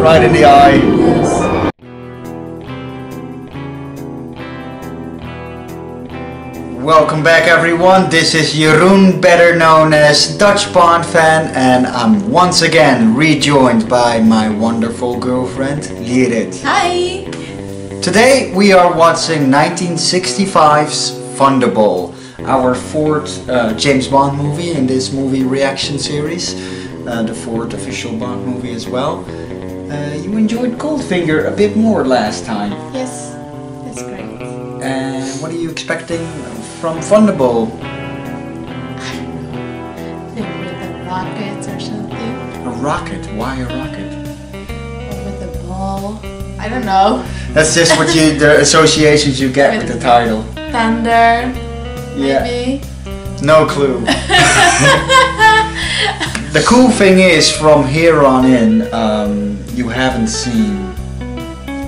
Right in the eye. Yes. Welcome back, everyone. This is Jeroen, better known as Dutch Bond Fan, and I'm once again rejoined by my wonderful girlfriend, Lyrith. Hi! Today we are watching 1965's Thunderball, our fourth James Bond movie in this movie reaction series, the fourth official Bond movie as well. You enjoyed Goldfinger a bit more last time. Yes, that's great. And what are you expecting from Thunderball? I don't know. Maybe with a rocket or something. A rocket? Why a rocket? Or with a ball. I don't know. That's just what you, the associations you get with the title. Thunder, maybe? Yeah. No clue. The cool thing is, from here on in, you haven't seen,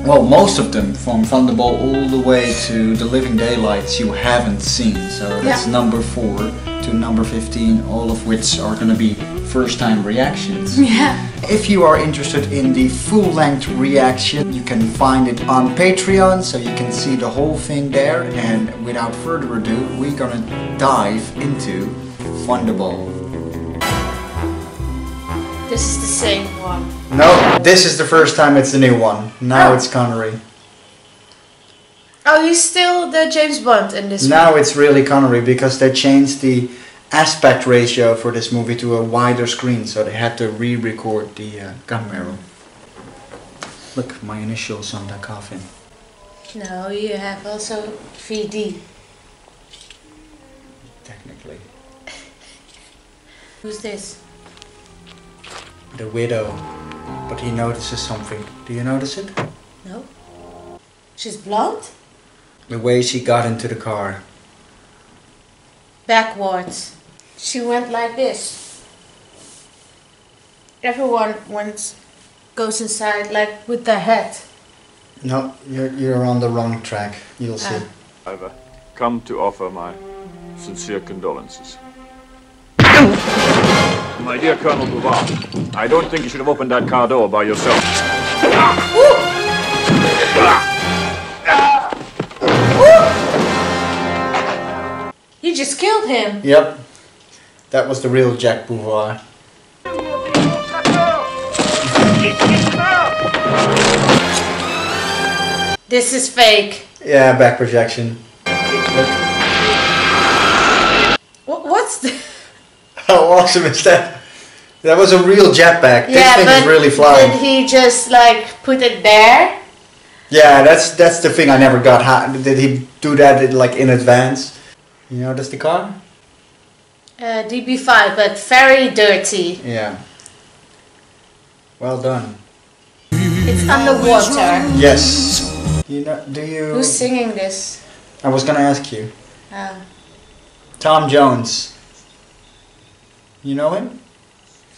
well, most of them, from Thunderball all the way to the Living Daylights, you haven't seen. So that's number 4 to number 15, all of which are going to be first-time reactions. Yeah. If you are interested in the full-length reaction, you can find it on Patreon, so you can see the whole thing there. And without further ado, we're going to dive into Thunderball. This is the same one. No, this is the first time it's the new one. Now it's Connery. Oh, he's still the James Bond in this one. Now it's really Connery, because they changed the aspect ratio for this movie to a wider screen, so they had to re-record the gun barrel. Look, my initials on the coffin. No, you have also VD. Technically. Who's this? The widow, but he notices something. Do you notice it? No. She's blonde? The way she got into the car. Backwards. She went like this. Everyone goes inside like with their head. No, you're on the wrong track. You'll see. I've come to offer my sincere condolences. My dear Colonel Bouvar, I don't think you should have opened that car door by yourself. You just killed him. Yep. That was the real Jacques Bouvar. This is fake. Yeah, back projection. What's this? How awesome is that? That was a real jetpack. Yeah, this thing is really flying. Did he just like put it there? Yeah, that's the thing I never got. How did he do that? Like in advance? You notice the car? DB5, but very dirty. Yeah. Well done. It's underwater. Yes. You know? Do you? Who's singing this? I was gonna ask you. Tom Jones. You know him?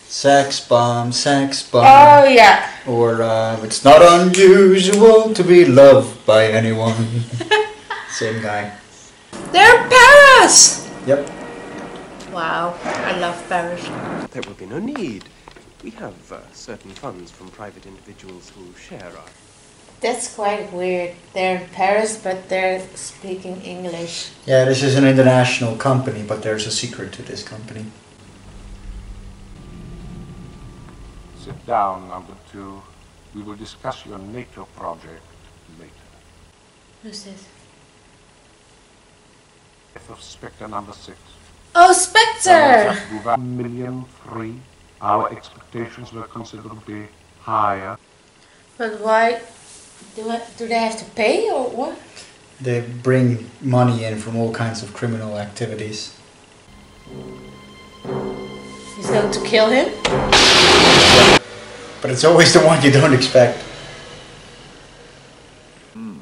Sex bomb, sex bomb. Oh, yeah. Or, it's not unusual to be loved by anyone. Same guy. They're Paris! Yep. Wow, I love Paris. There will be no need. We have certain funds from private individuals who share our... That's quite weird. They're in Paris, but they're speaking English. Yeah, this is an international company, but there's a secret to this company. Sit down, number 2. We will discuss your NATO project later. Who's this? Death of Spectre, number 6. Oh, Spectre! $1,000,003. Our expectations were considerably higher. But why? Do they have to pay or what? They bring money in from all kinds of criminal activities. He's going to kill him? But it's always the one you don't expect. In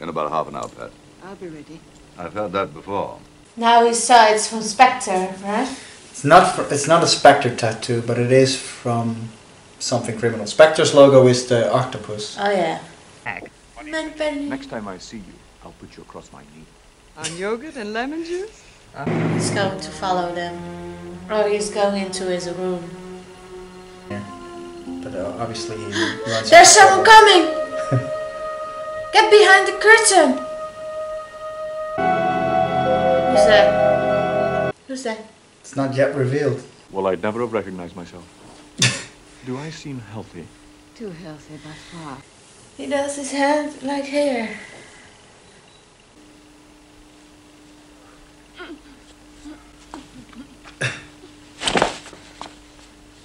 about half an hour, Pat. I'll be ready. I've heard that before. Now he saw it's from Spectre, right? It's not a Spectre tattoo, but it is from something criminal. Spectre's logo is the octopus. Oh yeah. egg. Next time I see you, I'll put you across my knee. On yogurt and lemon juice? He's going to follow them. Oh, he's going into his room. Yeah. But obviously he runs. There's someone coming! Get behind the curtain! Who's that? Who's that? It's not yet revealed. Well, I'd never have recognized myself. Do I seem healthy? Too healthy by far. He does his hand like hair.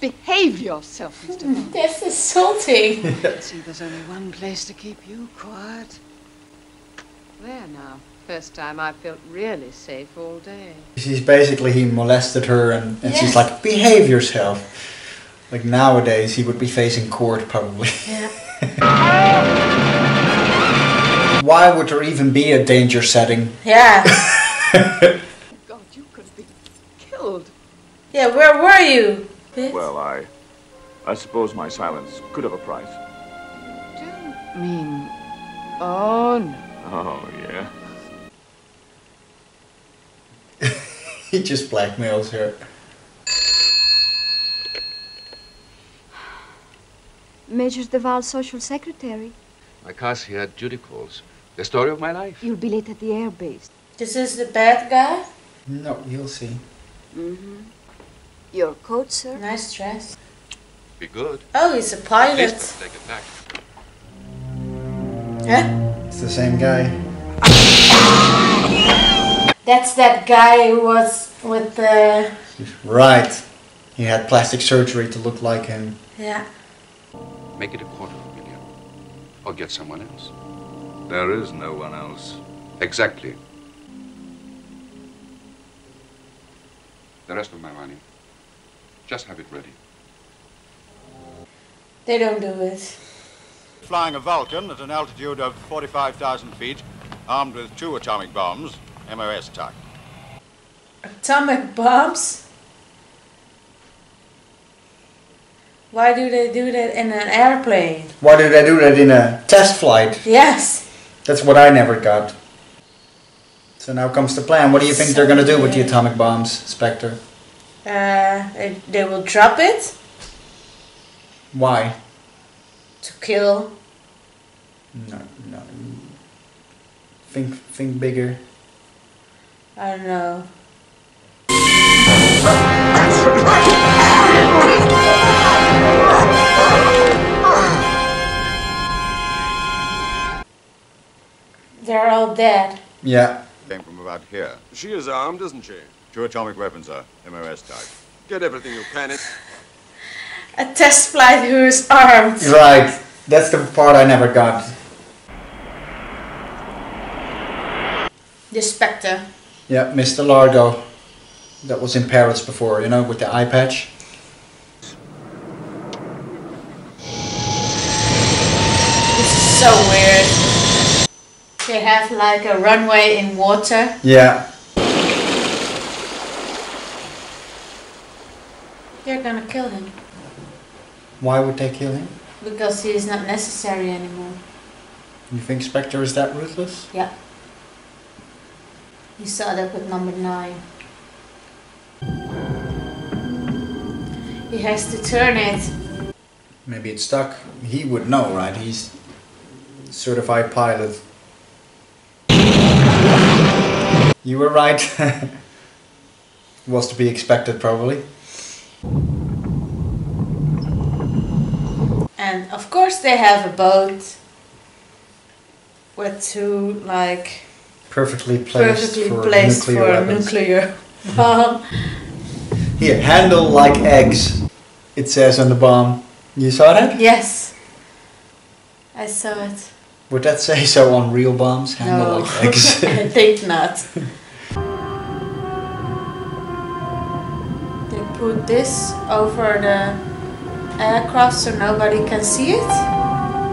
Behave yourself, Mr. Bond. That's insulting. See, there's only one place to keep you quiet. There now. First time I felt really safe all day. She's basically, he molested her and yes. She's like, behave yourself. Like nowadays, he would be facing court probably. Yeah. Why would there even be a danger setting? Yeah. God, you could be killed. Yeah, where were you? Well, I suppose my silence could have a price. Do you mean... Oh, no. Oh, yeah. He just blackmails her. Major Derval's social secretary. My car's here at duty calls. The story of my life. You'll be late at the airbase. This is the bad guy? No, you'll see. Mm-hmm. Your coat, sir. Nice dress. Be good. Oh, he's a pilot. Huh? It's the same guy. That's that guy who was with the... Right. He had plastic surgery to look like him. Yeah. Make it $250,000. Or get someone else. There is no one else. Exactly. The rest of my money. Just have it ready. They don't do it. Flying a Vulcan at an altitude of 45,000 feet, armed with 2 atomic bombs, MOS type. Atomic bombs? Why do they do that in an airplane? Why do they do that in a test flight? Yes. That's what I never got. So now comes the plan. What do you think they're going to do with the atomic bombs, Spectre? They will drop it. Why? To kill. No, no. Think bigger. I don't know. They're all dead. Yeah. Came from about here. She is armed, isn't she? 2 atomic weapons, sir. MOS type. Get everything you can. A test flight who is armed. Right. That's the part I never got. The Spectre. Yeah, Mr. Largo. That was in Paris before, you know, with the eye patch. This is so weird. They have like a runway in water. Yeah. They're gonna kill him. Why would they kill him? Because he is not necessary anymore. You think Spectre is that ruthless? Yeah. You saw that with number 9. He has to turn it. Maybe it's stuck. He would know, right? He's a certified pilot. You were right. Was to be expected, probably. And of course they have a boat with 2 like perfectly placed for a nuclear bomb. Here, handle like eggs, it says on the bomb. You saw that? Yes, I saw it. Would that say so on real bombs? Handle like eggs? I think not. Put this over the aircraft so nobody can see it?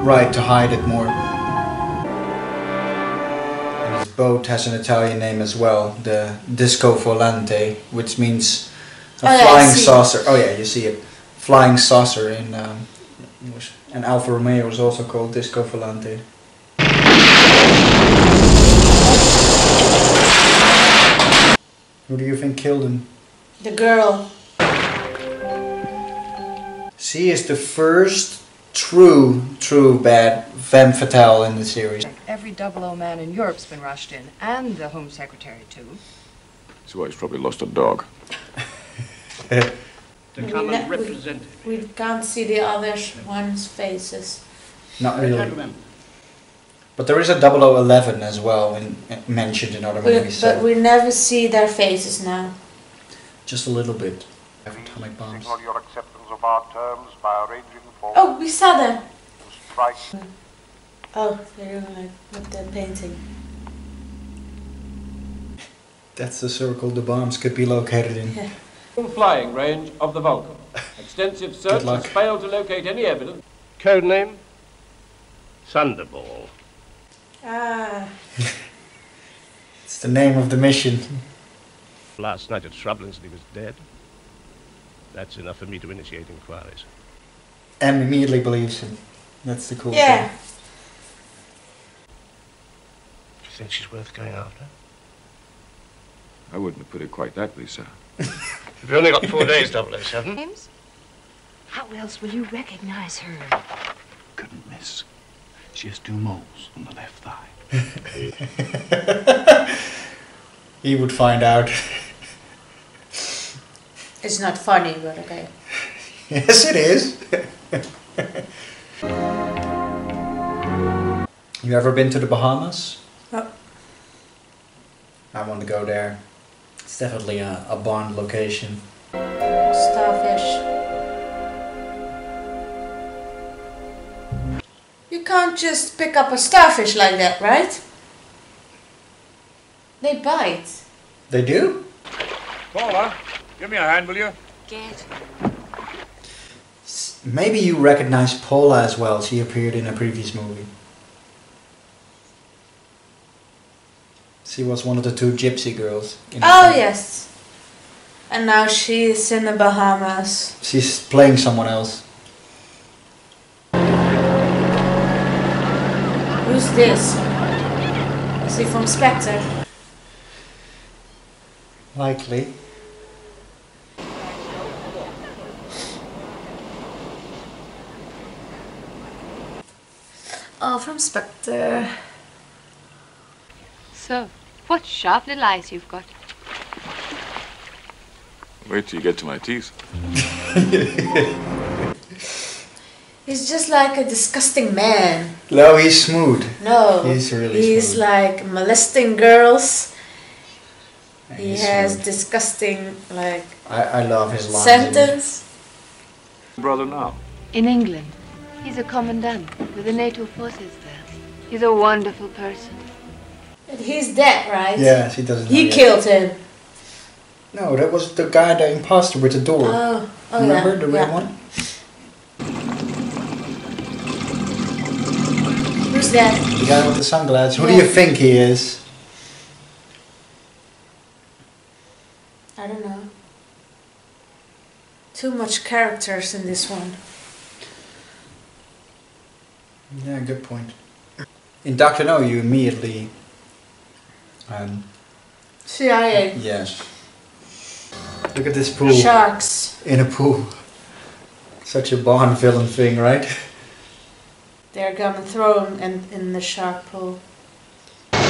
Right, to hide it more. And his boat has an Italian name as well, the Disco Volante, which means a flying saucer. Oh yeah, you see it. Flying saucer in English. And Alfa Romeo is also called Disco Volante. Who do you think killed him? The girl. She is the first true bad femme fatale in the series. Every 00 man in Europe's been rushed in, and the Home Secretary too. So he's probably lost a dog. We can't see the other one's faces. Not really. But there is a 0011 as well, mentioned in other movies. But we never see their faces now. Just a little bit. Atomic bombs. Your acceptance of our terms by arranging for oh, we saw them. Oh, they're like with the painting. That's the circle the bombs could be located in. Yeah. Flying range of the Vulcan. Extensive search has failed to locate any evidence. Codename? Thunderball. Ah. It's the name of the mission. Last night at Shrublands he was dead. That's enough for me to initiate inquiries. And immediately believes him. That's the cool thing. Do you think she's worth going after? I wouldn't have put it quite that way, sir. We've only got 4 days, 007. James? How else will you recognize her? Couldn't miss. She has 2 moles on the left thigh. He would find out. It's not funny, but okay. Yes, it is. You ever been to the Bahamas? No. I want to go there. It's definitely a Bond location. Starfish. You can't just pick up a starfish like that, right? They bite. They do? Paula, give me a hand, will you? Get. Maybe you recognize Paula as well. She appeared in a previous movie. She was one of the 2 gypsy girls. In yes. And now she's in the Bahamas. She's playing someone else. Who's this? Is he from Spectre? Likely. Oh, from Spectre. So, what sharp little eyes you've got. Wait till you get to my teeth. He's just like a disgusting man. No, he's smooth. No. He's really smooth. He's like molesting girls. And he has smooth. Disgusting, like... I love his lines. Sentence. Brother now. In England. He's a commandant with the NATO forces there. He's a wonderful person. But he's dead, right? Yeah, she doesn't. He killed him. No, that was the guy, the imposter with the door. Oh, oh remember the real one? Who's that? The guy with the sunglasses. Who do you think he is? I don't know. Too much characters in this one. Yeah, good point. In Doctor No, you immediately. CIA. Yes. Look at this pool. Sharks. In a pool. Such a Bond villain thing, right? They're gonna throw him in the shark pool. Storm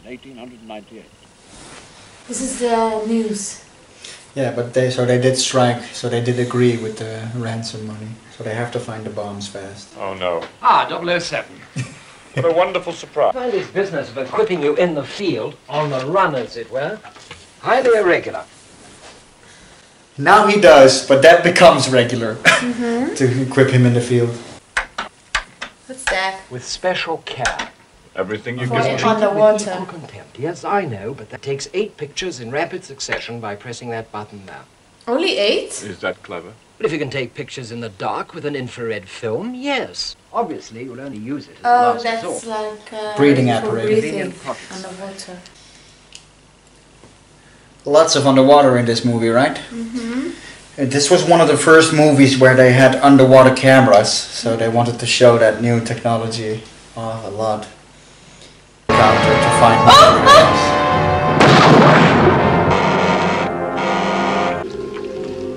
in 1898. This is the news. Yeah, but they did strike, so they did agree with the ransom money. So they have to find the bombs fast. Oh no. Ah, 007. What a wonderful surprise. Well, this business of equipping you in the field, on the run as it were, highly irregular. Now he does, but that becomes regular. Mm-hmm. To equip him in the field. What's that? With special care. Everything you get on the water. Yes, I know, but that takes 8 pictures in rapid succession by pressing that button now. Only 8? Is that clever? Well, if you can take pictures in the dark with an infrared film, yes. Obviously, you'll only use it as a last resort. Oh, that's like breathing apparatus. Breathing underwater. Lots of underwater in this movie, right? Mm-hmm. This was one of the first movies where they had underwater cameras, so they wanted to show that new technology off a lot. Counter to find materials.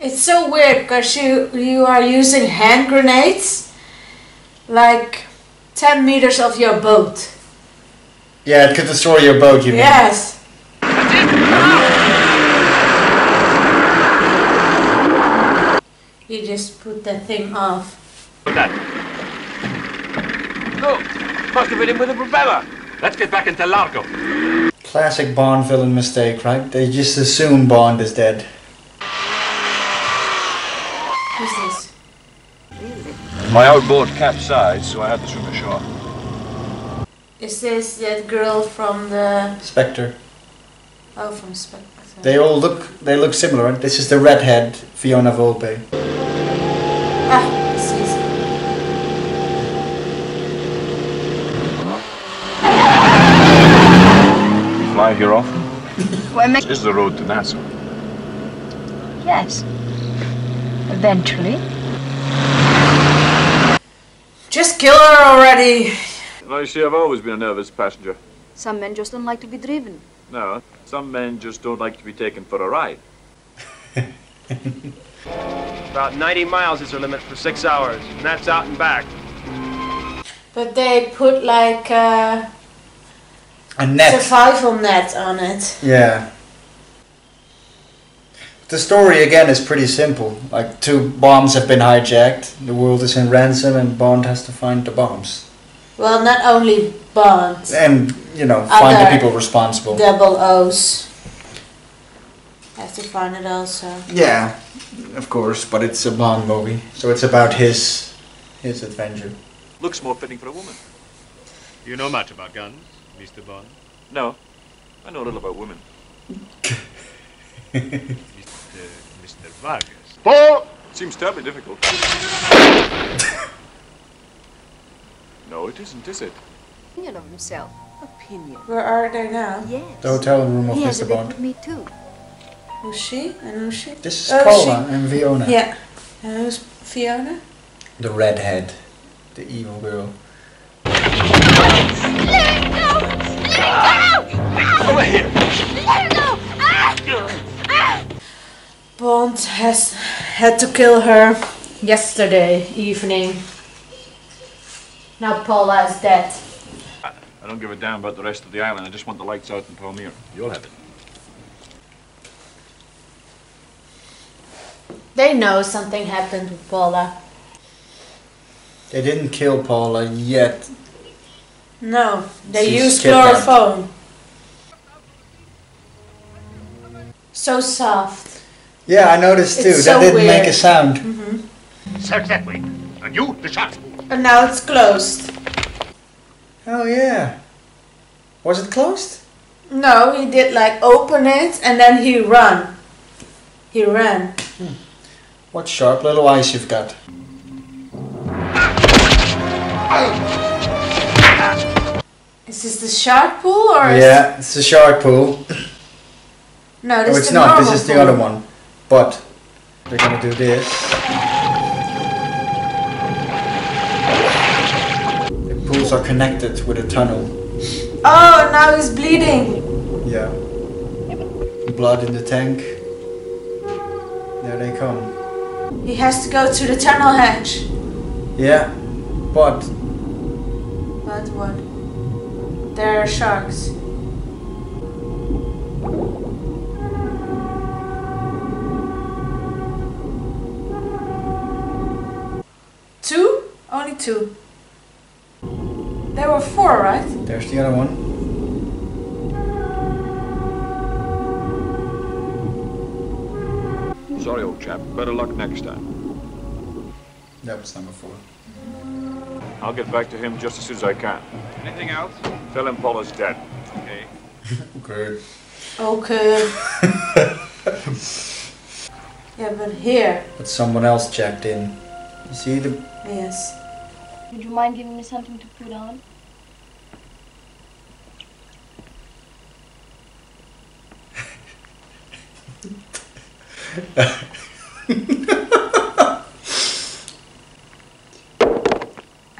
It's so weird because you are using hand grenades like 10 meters of your boat. Yeah, it could destroy your boat, you mean? Yes. You just put that thing off. Look, must have hit him with a propeller. Let's get back into Largo. Classic Bond villain mistake, right? They just assume Bond is dead. Who's this? Really? My outboard capsized, so I had to swim ashore. Is this that girl from the... Spectre. Oh, from Spectre. They all look similar. This is the redhead, Fiona Volpe. Ah, this is... You fly here often? This is the road to NASA. Yes. Eventually. Just kill her already! You see, I've always been a nervous passenger. Some men just don't like to be driven. No, some men just don't like to be taken for a ride. About 90 miles is her limit for 6 hours, and that's out and back. But they put like a net. Survival net on it. Yeah. The story again is pretty simple. Like, two bombs have been hijacked, the world is in ransom, and Bond has to find the bombs. Well, not only Bond. And, you know, find the people responsible. 00s. Have to find it also. Yeah, of course, but it's a Bond movie. So it's about his adventure. Looks more fitting for a woman. Do you know much about guns, Mr. Bond? No, I know a little about women. Mr. Vargas. Paul! Seems terribly difficult. No, it isn't, is it? Opinion of himself. Opinion. Where are they now? Yes. The hotel room of Mr. Bond. With me too. Who's she? And who's she? This is Paula and Fiona. Yeah. And who's Fiona? The redhead. The evil girl. Let him go! Let him go! Over here! Let him go! Ah! Ah! Bond has had to kill her yesterday evening. Now Paula is dead. I don't give a damn about the rest of the island. I just want the lights out in Palmyra. You'll have it. They know something happened with Paula. They didn't kill Paula yet. No, they used chloroform. So soft. Yeah, I noticed too. That didn't make a sound. Mm-hmm. Search that way. And you, the shot. And now it's closed. Oh yeah. Was it closed? No, he did like open it and then he ran. He ran. Hmm. What sharp little eyes you've got. Is this the shark pool or? Yeah, it's the shark pool. No, this is the normal pool. No, it's not. This is the other one. But they're gonna do this. Are connected with a tunnel. Oh, now he's bleeding. Yeah. Blood in the tank. There they come. He has to go to the tunnel hatch. Yeah, but... But what? There are sharks. Two? Only two. There were four, right? There's the other one. Sorry, old chap. Better luck next time. That was number four. I'll get back to him just as soon as I can. Anything else? Tell him Paula's dead. Okay. Okay. Okay. Yeah, but here... But someone else checked in. You see the... Yes. Would you mind giving me something to put on? I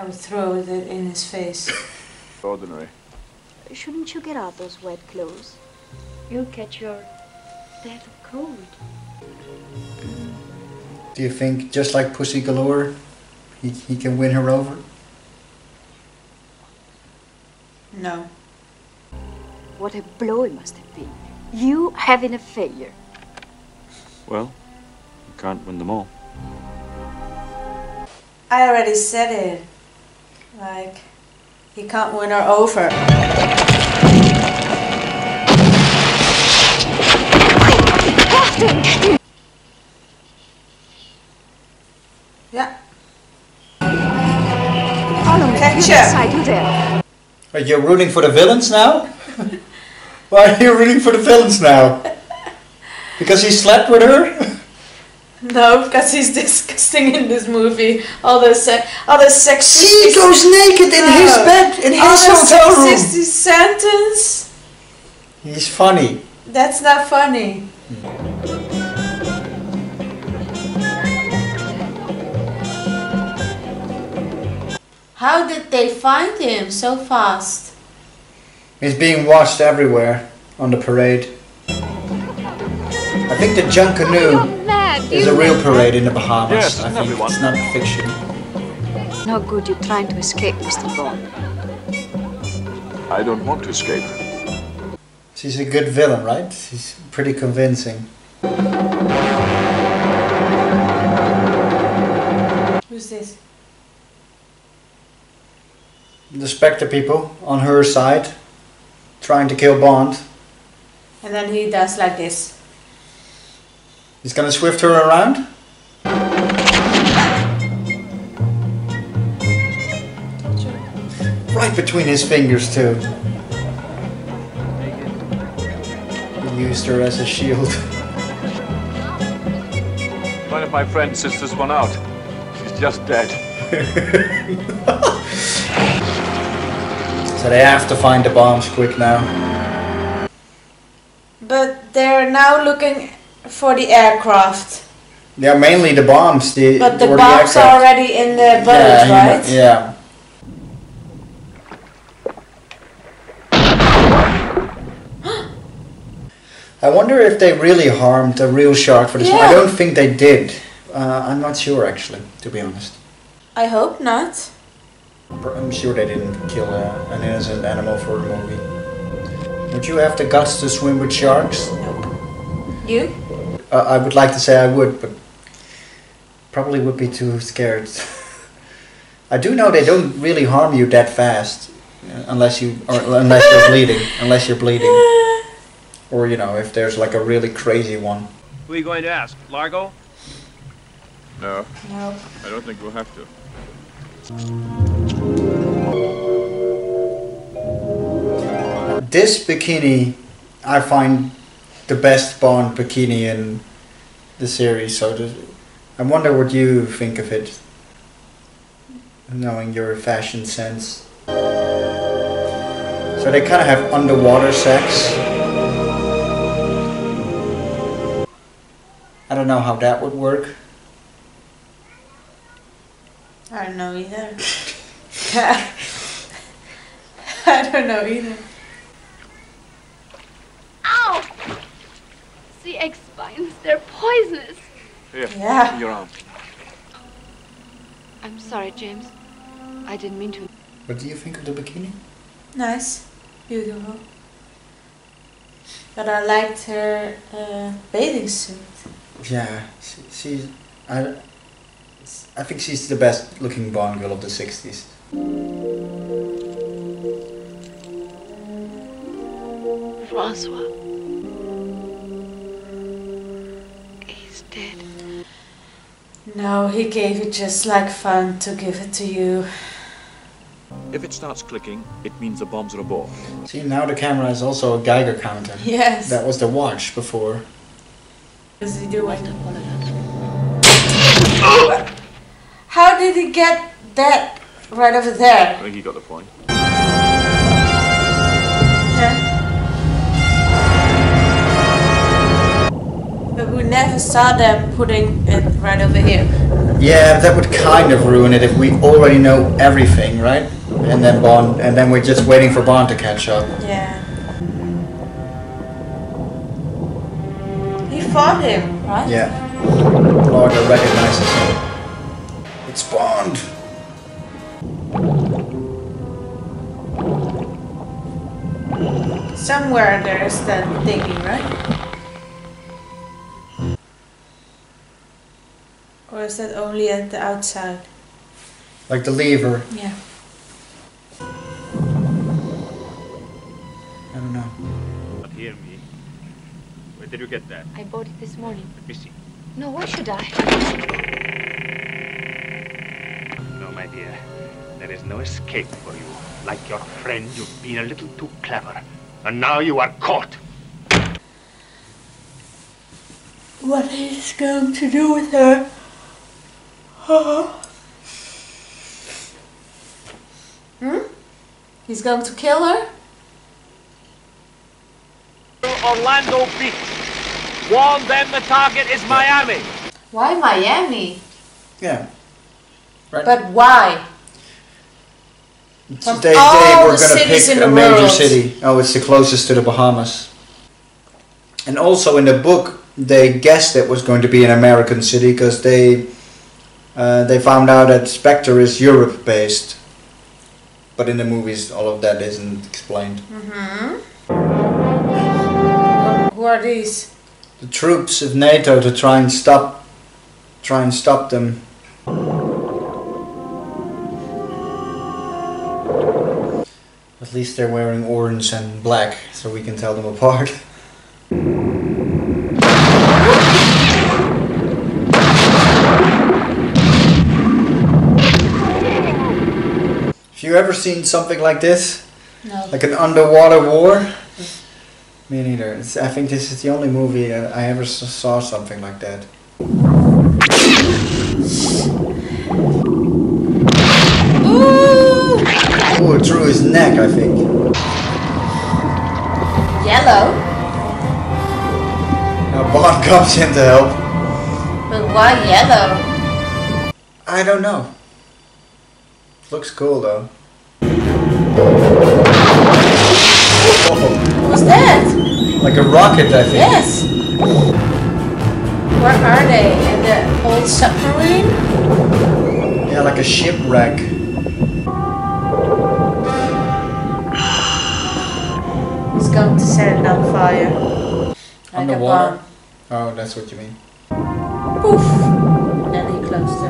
would throw it in his face. Ordinary. Shouldn't you get out those wet clothes? You'll catch your death of cold. Do you think, just like Pussy Galore, he can win her over? No. What a blow it must have been. You having a failure. Well, you can't win them all. I already said it. Like, he can't win her over. Yeah. Follow me. Catch you there. Are you rooting for the villains now? Why are you rooting for the villains now? Because he slept with her? No, because he's disgusting in this movie. All the sexist... She goes naked in his bed, in his hotel room. All the sexist sentence. He's funny. That's not funny. How did they find him so fast? He's being watched everywhere on the parade. I think the Junkanoo is a real parade in the Bahamas. Yes, I think it's not fiction. No good you're trying to escape, Mr. Bond. I don't want to escape. She's a good villain, right? She's pretty convincing. Who's this? The Spectre people on her side, trying to kill Bond. And then he does like this. He's gonna swift her around? Right between his fingers too. He used her as a shield. One of my friends sits this one out. She's just dead. So they have to find the bombs quick now. But they're now looking for the aircraft. They're mainly the bombs. But the bombs are already in the boat, right? Yeah. I wonder if they really harmed a real shark for this one. I don't think they did. I'm not sure actually, to be honest. I hope not. I'm sure they didn't kill an innocent animal for the movie. Would you have the guts to swim with sharks? Nope. You? I would like to say I would, but probably would be too scared. I do know they don't really harm you that fast, unless you're bleeding, or you know if there's like a really crazy one. Who are you going to ask, Largo? No. No. I don't think we'll have to. This bikini, I find the best Bond bikini in the series, so I wonder what you think of it, knowing your fashion sense. So they kind of have underwater sex. I don't know how that would work. I don't know either. I don't know either. Ow! The egg spines, they're poisonous. Here, yeah. Your arm. I'm sorry, James. I didn't mean to. What do you think of the bikini? Nice. Beautiful. But I liked her bathing suit. Yeah, she's... I think she's the best looking Bond girl of the 60s. François. He's dead. No, he gave it just like fun to give it to you. If it starts clicking, it means the bombs are aboard. See, now the camera is also a Geiger counter. Yes. That was the watch before. What does he do? I don't want to. How did he get that right over there? I think he got the point. Yeah. But we never saw them putting it right over here. Yeah, that would kind of ruin it if we already know everything, right? And then Bond, and then we're just waiting for Bond to catch up. Yeah. He fought him, right? Yeah. Largo recognizes him. It's Bond. Somewhere there's that thingy, right? Or is that only at the outside? Like the lever? Yeah. I don't know. But hear me. Where did you get that? I bought it this morning. Let me see. No, why should I? No, my dear. There is no escape for you. Like your friend, you've been a little too clever. And now you are caught. What is going to do with her? He's going to kill her? Orlando Beach. Warn them the target is Miami. Why Miami? Yeah. Right. But why? From today we're going to pick a major city. Oh, it's the closest to the Bahamas. And also in the book, they guessed it was going to be an American city because they found out that Spectre is Europe-based. But in the movies, all of that isn't explained. Mm-hmm. Who are these? The troops of NATO to try and stop them. At least they're wearing orange and black, so we can tell them apart. Have you ever seen something like this? No. Like an underwater war? Me neither. I think this is the only movie I ever saw something like that. Ooh! Ooh, it drew his neck, I think. Yellow. Now Bond comes in to help. But why yellow? I don't know. Looks cool though. Whoa. What's that? Like a rocket, I think. Yes. Where are they? In the old submarine? Yeah, like a shipwreck. It's going to set it on fire. On the water? Oh, that's what you mean. Poof! And he closed the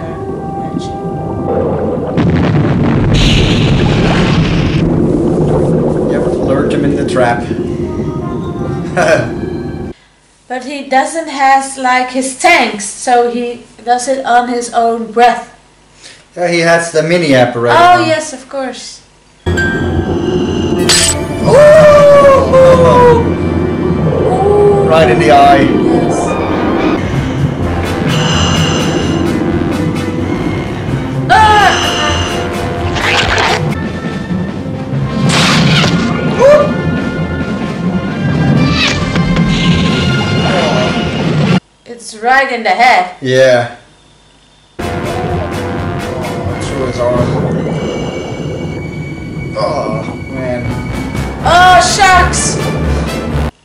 hatch. Yep, lured him in the trap. But he doesn't has like his tanks, so he does it on his own breath. Yeah, he has the mini apparatus. Oh yes, of course. Ooh! Right in the eye. Yes. It's right in the head. Yeah. Oh, it threw his arm. Oh, man. Oh, shucks!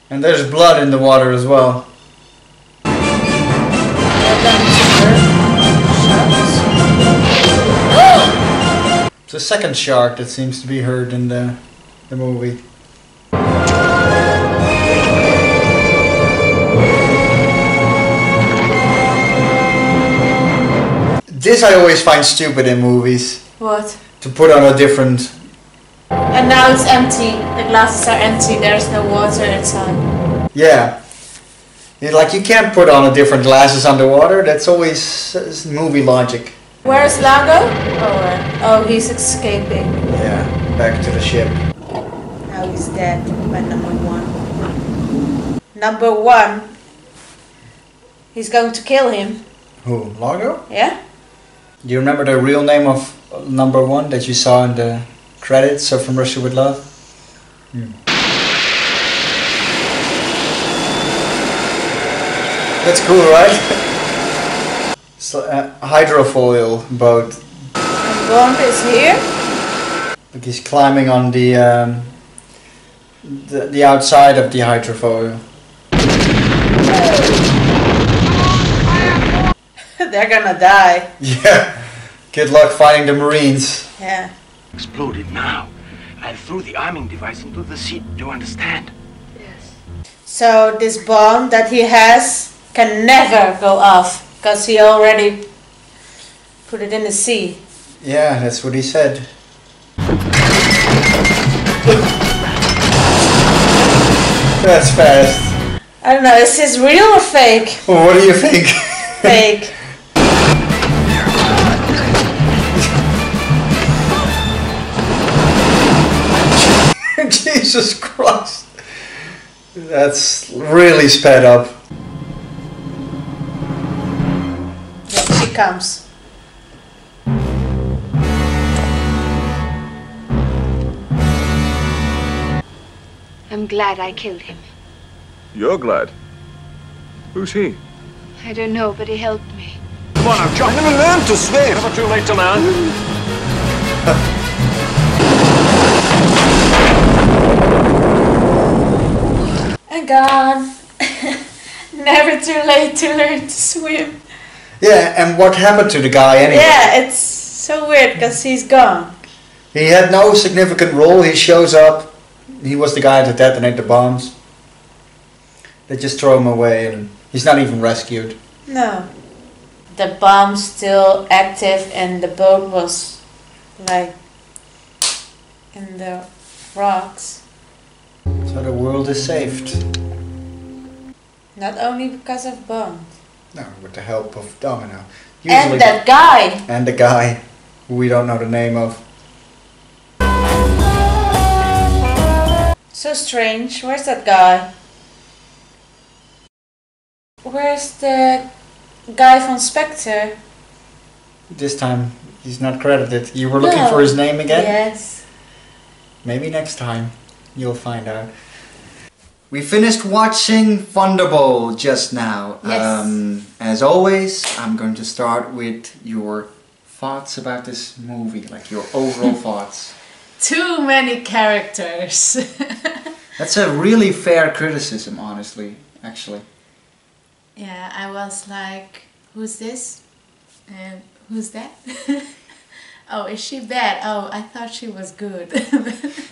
And there's blood in the water as well. Oh! It's the second shark that seems to be heard in the movie. This I always find stupid in movies. What? To put on a different... And now it's empty. The glasses are empty. There's no water inside. Yeah. It's like you can't put on a different glasses underwater. That's always movie logic. Where's Largo? Oh, he's escaping. Yeah, back to the ship. Now he's dead by number one. Number one. He's going to kill him. Who? Largo? Yeah. Do you remember the real name of number one that you saw in the credits of From Russia With Love? That's cool, right? It's a hydrofoil boat. And Bond is here. Look, he's climbing on the outside of the hydrofoil. They're gonna die. Yeah. Good luck fighting the Marines. Yeah. Exploded now. I threw the arming device into the seat. Do you understand? Yes. So this bomb that he has can never go off because he already put it in the sea. Yeah, that's what he said. That's fast. I don't know, is this real or fake? Well, what do you think? Fake. Jesus Christ. That's really sped up. Here she comes. I'm glad I killed him. You're glad? Who's he? I don't know, but he helped me. Come on, I'm going to learn to swim. Never too late to learn. God, never too late to learn to swim. Yeah, and what happened to the guy anyway? Yeah, it's so weird because he's gone. He had no significant role. He shows up. He was the guy to detonate the bombs. They just throw him away and he's not even rescued. No. The bomb's still active and the boat was like in the rocks. So the world is saved. Not only because of Bond. No, with the help of Domino. Usually and that guy! And the guy, who we don't know the name of. So strange, where's that guy? Where's the guy from Spectre? This time, he's not credited. You were looking for his name again? Yes. Maybe next time. You'll find out. We finished watching Thunderball just now. Yes. As always, I'm going to start with your thoughts about this movie, like your overall thoughts. Too many characters. That's a really fair criticism, honestly, actually. Yeah, I was like, who's this? And who's that? Oh, is she bad? Oh, I thought she was good.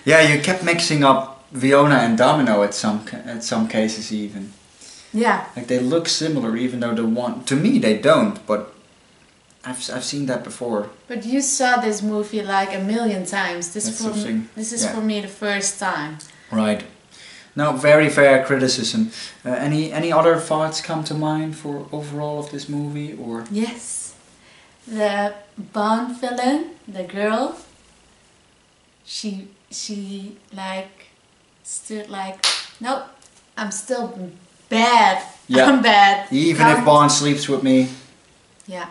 Yeah, you kept mixing up Fiona and Domino at some cases even. Yeah. Like they look similar, even though the one to me they don't. But I've seen that before. But you saw this movie like a million times. This is for me the first time. Right. No, very fair criticism. Any other thoughts come to mind for overall of this movie or? Yes. The Bond villain, the girl, she like stood like, nope, I'm still bad. Yeah. I'm bad. Even if Bond sleeps with me. Yeah,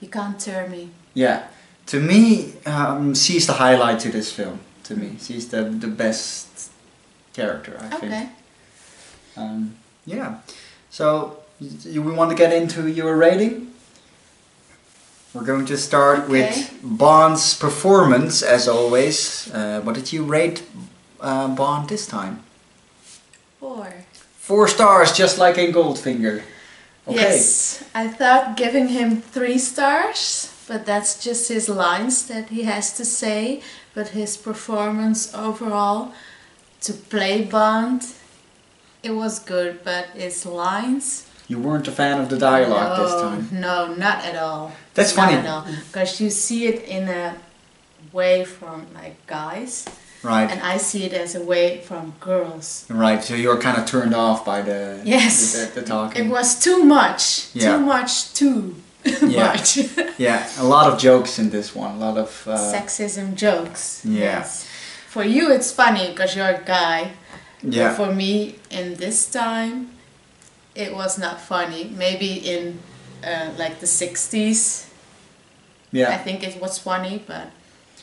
you can't turn me. Yeah, to me, she's the highlight to this film. To me, she's the best character, I think. Okay. Yeah, so we want to get into your rating? We're going to start with Bond's performance, as always. What did you rate Bond this time? 4. 4 stars, just like in Goldfinger. Okay. Yes, I thought giving him 3 stars, but that's just his lines that he has to say. But his performance overall, to play Bond, it was good, but his lines... You weren't a fan of the dialogue this time. No, not at all. That's funny. Because you see it in a way from like guys. Right. And I see it as a way from girls. Right, so you're kind of turned off by the talking. It was too much. Yeah. Too much. Yeah, a lot of jokes in this one. A lot of... sexism jokes. Yeah. Yes. For you it's funny because you're a guy. Yeah. But for me, in this time... It was not funny. Maybe in like the 60s, yeah, I think it was funny, but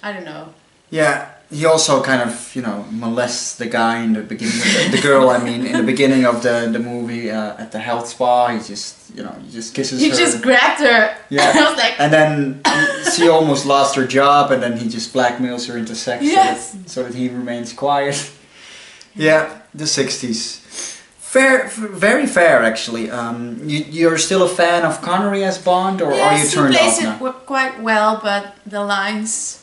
I don't know. Yeah, He also kind of, you know, molests the guy in the beginning, of the girl. I mean, in the beginning of the movie at the health spa, he just, you know, he just kisses her. He just grabbed her. Yeah. And I was like, and then she almost lost her job, and then he just blackmails her into sex. Yes. So that he remains quiet. Yeah, the '60s. Fair, very fair, actually. You're still a fan of Connery as Bond, or yes, are you turned off now? Yes, he plays it quite well, but the lines.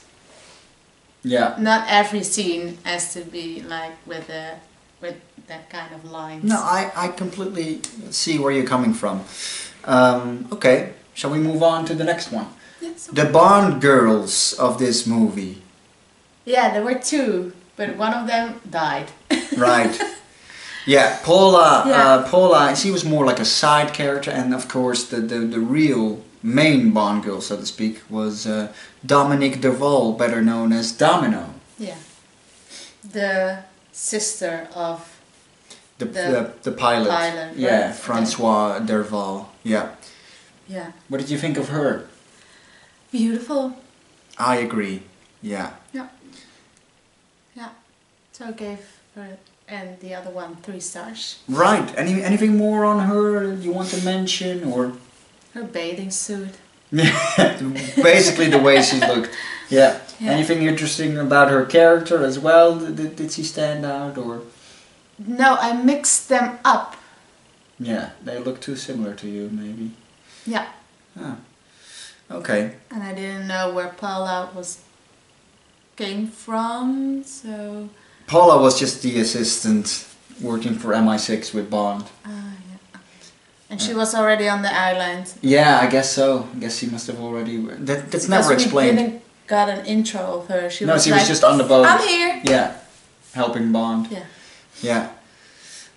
Yeah. Not every scene has to be like with that kind of lines. No, I completely see where you're coming from. Okay, shall we move on to the next one? Yes. Okay. The Bond girls of this movie. Yeah, there were two, but one of them died. Right. Yeah, Paula. Yeah. Paula. She was more like a side character, and of course the real main Bond girl, so to speak, was Dominique Derval, better known as Domino. Yeah, the sister of the pilot. Pilot, yeah, right? François Derval. Yeah. Yeah. What did you think of her? Beautiful. I agree. Yeah. Yeah. Yeah. So I gave her and the other one 3 stars. Right. Anything more on her you want to mention, or? Her bathing suit. Basically the way she looked. Yeah. Yeah. Anything interesting about her character as well? Did she stand out, or? No, I mixed them up. Yeah, they look too similar to you, maybe. Yeah. Ah. Okay. And I didn't know where Paula came from, so. Paula was just the assistant working for MI6 with Bond. And she was already on the island. Yeah, I guess so. I guess she must have already... That's never explained. We didn't got an intro of her. She was just on the boat. I'm here. Yeah, helping Bond. Yeah. Yeah.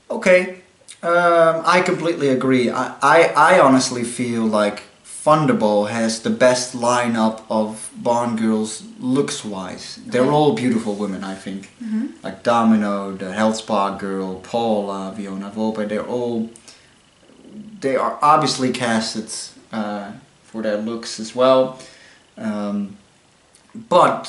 Okay. I completely agree. I honestly feel like Thunderball has the best lineup of Bond girls looks-wise. They're all beautiful women, I think. Mm-hmm. Like Domino, the health spa girl, Paula, Fiona Volpe, they're all... They are obviously casted for their looks as well, but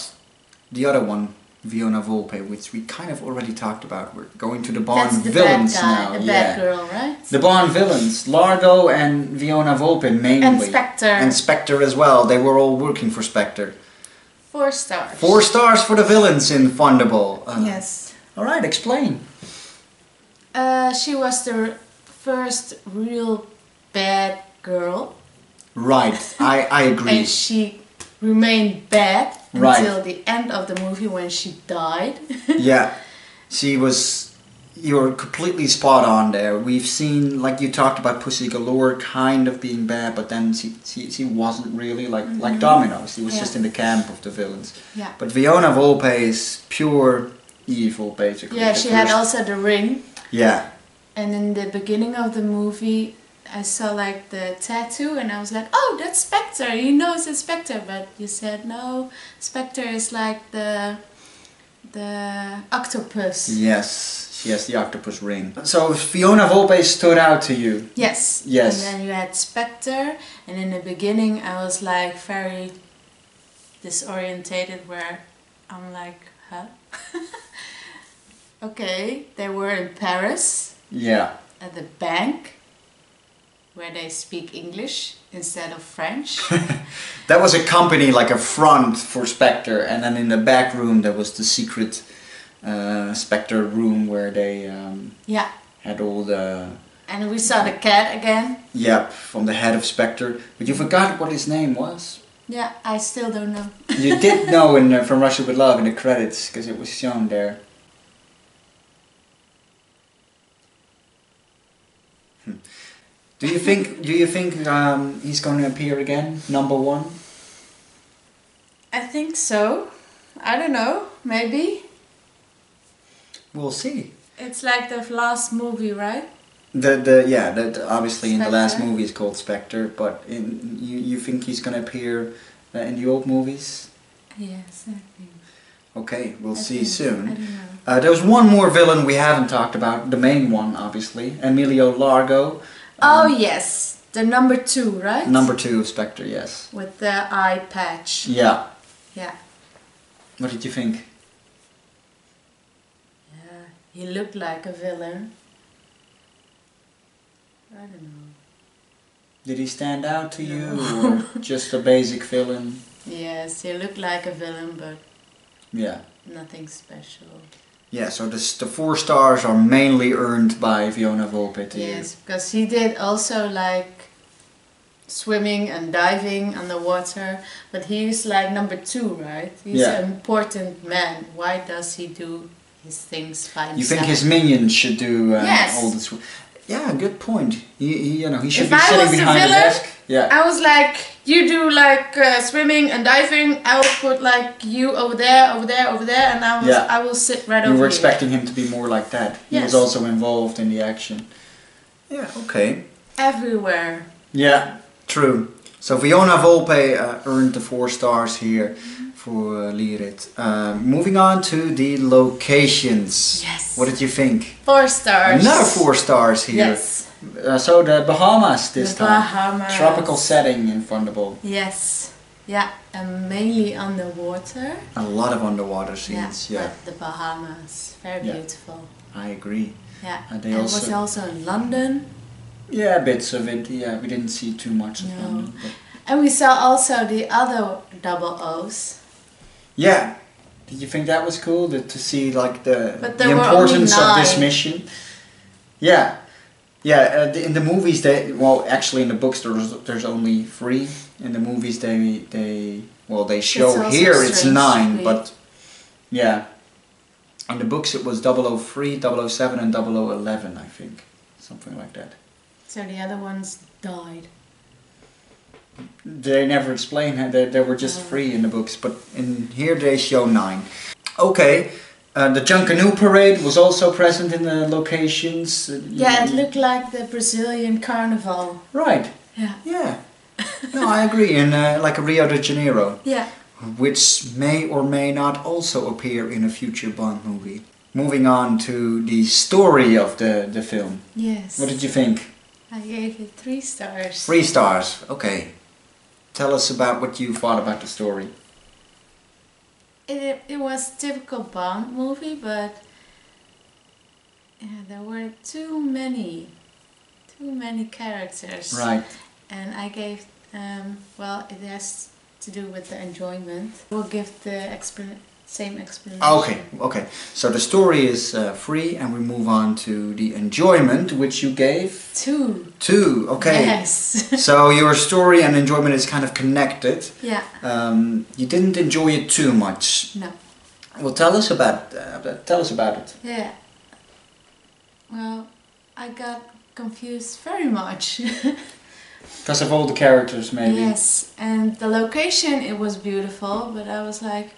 the other one, Fiona Volpe, which we kind of already talked about. We're going to the Bond villains now. The bad girl, right? The Bond villains, Largo and Fiona Volpe mainly, and Spectre. And Spectre as well. They were all working for Spectre. 4 stars. 4 stars for the villains in Thunderball. Yes. All right, explain. She was the first real bad girl. Right, I agree. And she remained bad until the end of the movie when she died. Yeah, she was, you're completely spot on there. We've seen, like you talked about Pussy Galore kind of being bad, but then she wasn't really like Domino. She was just in the camp of the villains. Yeah. But Fiona Volpe is pure evil, basically. Yeah, she had also the ring. Yeah. And in the beginning of the movie, I saw like the tattoo and I was like, oh, that's Spectre, he knows it's Spectre. But you said, no, Spectre is like the octopus. Yes, she has the octopus ring. So Fiona Volpe stood out to you. Yes. Yes. And then you had Spectre, and in the beginning I was like very disorientated, where I'm like, huh? Okay, they were in Paris. Yeah. At the bank, where they speak English instead of French. That was a company, like a front for Spectre, and then in the back room there was the secret Spectre room where they had all the... And we saw the cat again. Yep, from the head of Spectre. But you forgot what his name was. Yeah, I still don't know. You did know in From Russia With Love in the credits, because it was shown there. Do you think he's going to appear again, number 1? I think so. I don't know. Maybe. We'll see. It's like the last movie, right? The obviously Spectre. In the last movie is called Spectre, but you think he's going to appear in the old movies? Yes, I think. Okay, we'll see soon. I don't know. There was one more villain we haven't talked about, the main one, obviously, Emilio Largo. Oh yes, the number 2, right? Number 2 of Spectre, yes. With the eye patch. Yeah. Yeah. What did you think? He looked like a villain. I don't know. Did he stand out to you, or just a basic villain? Yes, he looked like a villain, but yeah, nothing special. Yeah, so this, the 4 stars are mainly earned by Fiona Volpe to you. Yes, because he did also like swimming and diving underwater, but he's like number 2, right? He's an important man. Why does he do his things by himself? You think his minions should do all this? Yeah, good point. He, you know, he should be sitting behind the desk. Yeah. I was like, you do like swimming and diving. I will put like you over there, over there, over there, and I will sit right over here. You were expecting him to be more like that. Yes. He was also involved in the action. Yeah. Okay. Everywhere. Yeah. True. So Fiona Volpe earned the 4 stars here for Lyrith. Moving on to the locations. Yes. What did you think? 4 stars. Another 4 stars here. Yes. So the Bahamas this time. Bahamas. Tropical setting in Thunderball. Yes. Yeah, and mainly underwater. A lot of underwater scenes. Yeah. But the Bahamas, very beautiful. I agree. Yeah. And also it was also in London. Yeah, bits of it. Yeah, we didn't see too much of London. And we saw also the other 007s. Yeah. Did you think that was cool to see like the importance of this mission? Yeah. Yeah, in the movies actually in the books there's only 3. In the movies they show here it's 9, but yeah. In the books it was 003, 007 and 011, I think. Something like that. So the other ones died. They never explain how they were just 3 in the books, but in here they show 9. Okay, the Junkanoo parade was also present in the locations. Yeah, it looked like the Brazilian carnival. Right. Yeah. Yeah. No, I agree. In like a Rio de Janeiro. Yeah. Which may or may not also appear in a future Bond movie. Moving on to the story of the film. Yes. What did you think? I gave it 3 stars. 3 stars, okay. Tell us about what you thought about the story. It was a typical Bond movie, but there were too many characters. Right. And I gave, it has to do with the enjoyment. We'll give the same explanation. Okay. So the story is 3, and we move on to the enjoyment, which you gave 2. 2. Okay. Yes. So your story and enjoyment is kind of connected. Yeah. You didn't enjoy it too much. No. Well, tell us about it. Yeah. Well, I got confused very much. Because of all the characters, maybe. Yes, and the location it was beautiful, but I was like,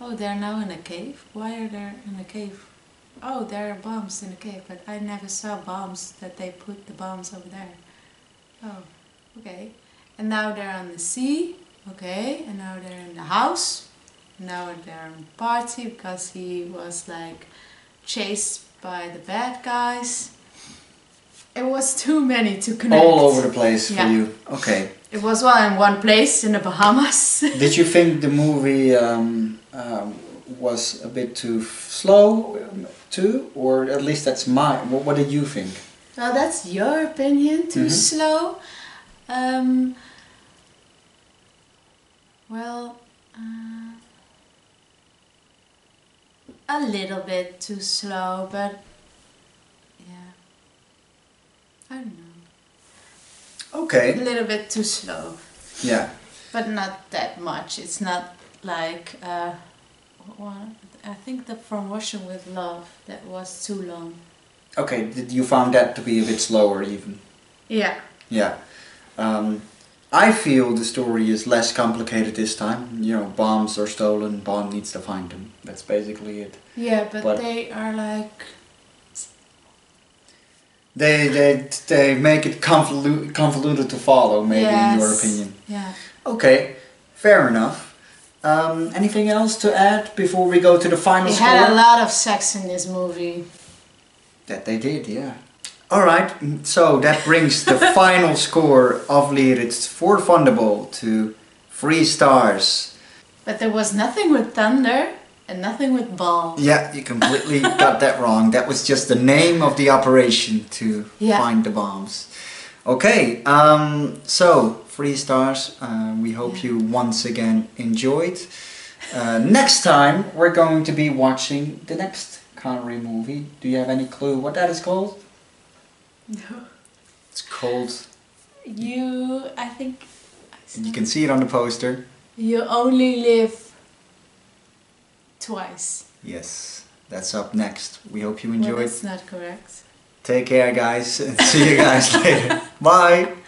oh, they're now in a cave? Why are they in a cave? Oh, there are bombs in a cave, but I never saw bombs that they put the bombs over there. Oh, okay. And now they're on the sea, okay. And now they're in the house. Now they're on a party because he was like chased by the bad guys. It was too many to connect. All over the place for you. Okay. It was all in one place in the Bahamas. Did you think the movie was a bit too slow too, or at least that's mine? What did you think? Well, that's your opinion, too slow. A little bit too slow, but yeah, I don't know. Okay. A little bit too slow. Yeah. But not that much, it's not like I think that From Russia with Love, that was too long. Okay, you found that to be a bit slower even? Yeah. Yeah. I feel the story is less complicated this time. You know, bombs are stolen, Bond needs to find them. That's basically it. Yeah, but they are like... They make it convoluted to follow, maybe, in your opinion. Yeah. Okay, fair enough. Anything else to add before we go to the final score? They had a lot of sex in this movie. That they did, yeah. Alright, so that brings the final score of Lyrith for Thunderball to 3 stars. But there was nothing with thunder. And nothing with ball. Yeah, you completely got that wrong. That was just the name of the operation to find the bombs. Okay, so 3 stars. We hope you once again enjoyed. Next time we're going to be watching the next Connery movie. Do you have any clue what that is called? No. It's called... I think... You can see it on the poster. You Only Live Twice. Yes, that's up next. We hope you enjoyed. Well, that's not correct. Take care, guys, and see you guys later. Bye!